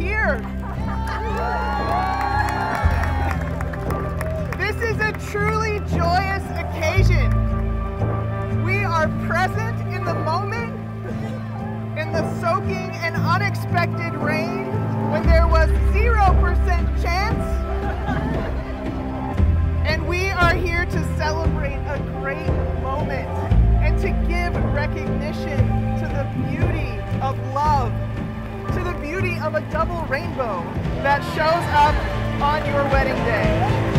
here. This is a truly joyous occasion. We are present in the moment, in the soaking and unexpected rain, when there was 0% chance, and we are here to celebrate a great moment and to give recognition to the beauty of love, to the beauty of a double rainbow that shows up on your wedding day.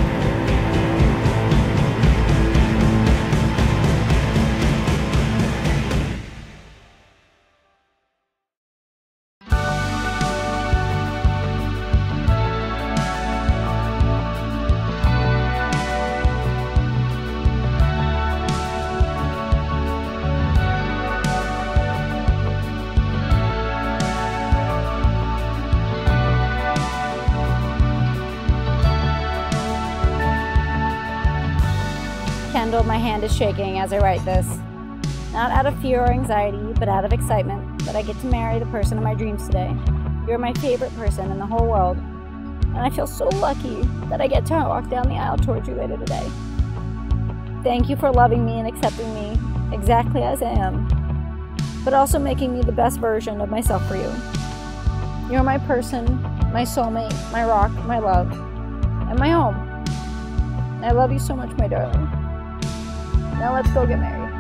My hand is shaking as I write this, not out of fear or anxiety, but out of excitement that I get to marry the person of my dreams today. You're my favorite person in the whole world, and I feel so lucky that I get to walk down the aisle towards you later today. Thank you for loving me and accepting me exactly as I am, but also making me the best version of myself for you. You're my person, my soulmate, my rock, my love, and my home. And I love you so much, my darling. Now let's go get married.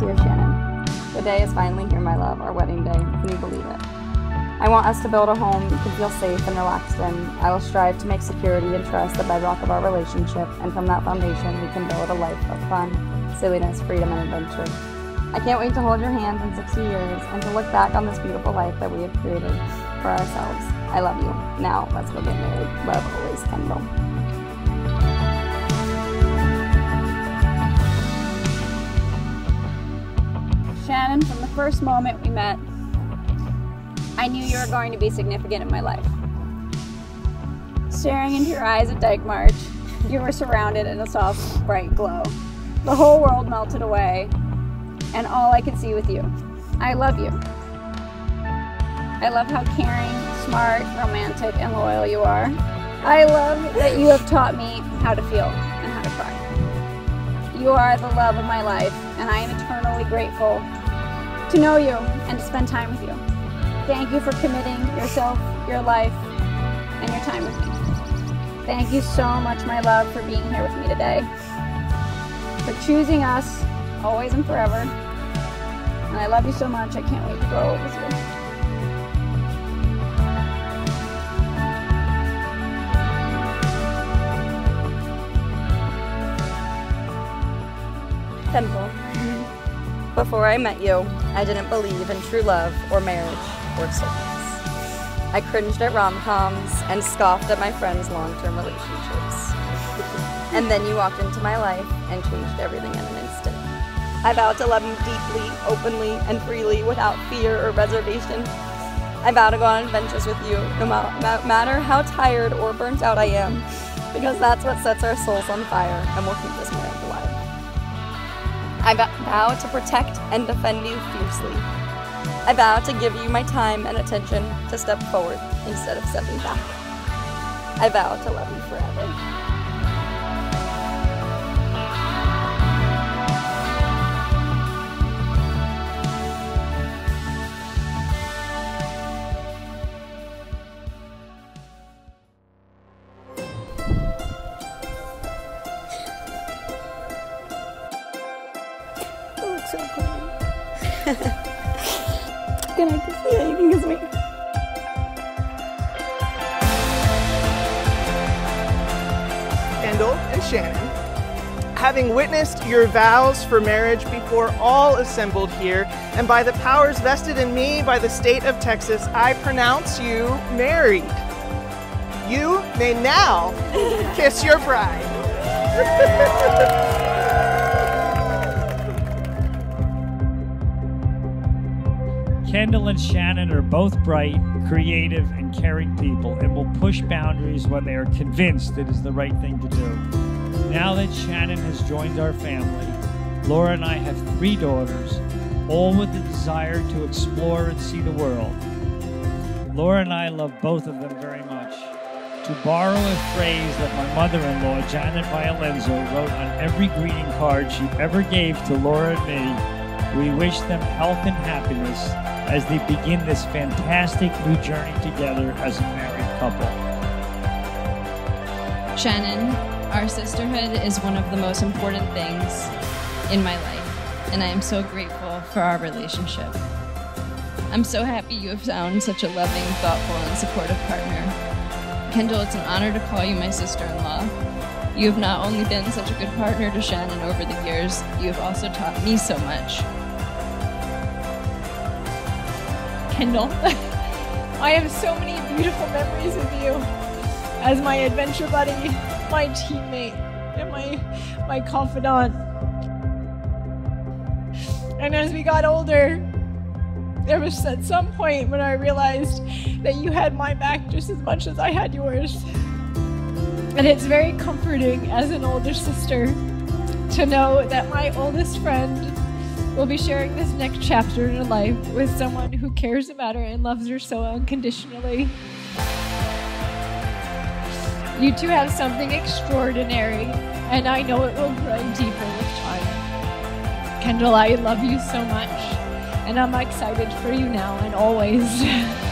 Dear Shannon, the day is finally here, my love, our wedding day. Can you believe it? I want us to build a home you can feel safe and relaxed in. I will strive to make security and trust the bedrock of our relationship, and from that foundation, we can build a life of fun, silliness, freedom, and adventure. I can't wait to hold your hands in 60 years and to look back on this beautiful life that we have created for ourselves. I love you. Now, let's go get married. Love, always, Kendall. Shannon, from the first moment we met, I knew you were going to be significant in my life. Staring into your eyes at Dyke March, you were surrounded in a soft, bright glow. The whole world melted away, and all I could see with you. I love you. I love how caring, smart, romantic, and loyal you are. I love that you have taught me how to feel and how to cry. You are the love of my life, and I am eternally grateful to know you and to spend time with you. Thank you for committing yourself, your life, and your time with me. Thank you so much, my love, for being here with me today, for choosing us always and forever. And I love you so much. I can't wait to grow old with you. Simple. Before I met you, I didn't believe in true love or marriage or service. I cringed at rom-coms and scoffed at my friends' long-term relationships. And then you walked into my life and changed everything in an instant. I vowed to love you deeply, openly, and freely without fear or reservation. I vow to go on adventures with you, no matter how tired or burnt out I am, because that's what sets our souls on fire and will keep this marriage alive. I vow to protect and defend you fiercely. I vow to give you my time and attention, to step forward instead of stepping back. I vow to love you forever. Can I kiss you? Yeah, you can kiss me. Kendall and Shannon, having witnessed your vows for marriage before all assembled here, and by the powers vested in me by the state of Texas, I pronounce you married. You may now kiss your bride. Kendall and Shannon are both bright, creative, and caring people, and will push boundaries when they are convinced it is the right thing to do. Now that Shannon has joined our family, Laura and I have 3 daughters, all with the desire to explore and see the world. Laura and I love both of them very much. To borrow a phrase that my mother-in-law, Janet Violenzo, wrote on every greeting card she ever gave to Laura and me, we wish them health and happiness as they begin this fantastic new journey together as a married couple. Shannon, our sisterhood is one of the most important things in my life, and I am so grateful for our relationship. I'm so happy you have found such a loving, thoughtful, and supportive partner. Kendall, it's an honor to call you my sister-in-law. You have not only been such a good partner to Shannon over the years, you have also taught me so much. Kendall, I have so many beautiful memories of you as my adventure buddy, my teammate, and my confidant. And as we got older, there was at some point when I realized that you had my back just as much as I had yours. And it's very comforting as an older sister to know that my oldest friend will be sharing this next chapter in her life with someone who cares about her and loves her so unconditionally. You two have something extraordinary, and I know it will grow deeper with time. Kendall, I love you so much. And I'm excited for you now and always.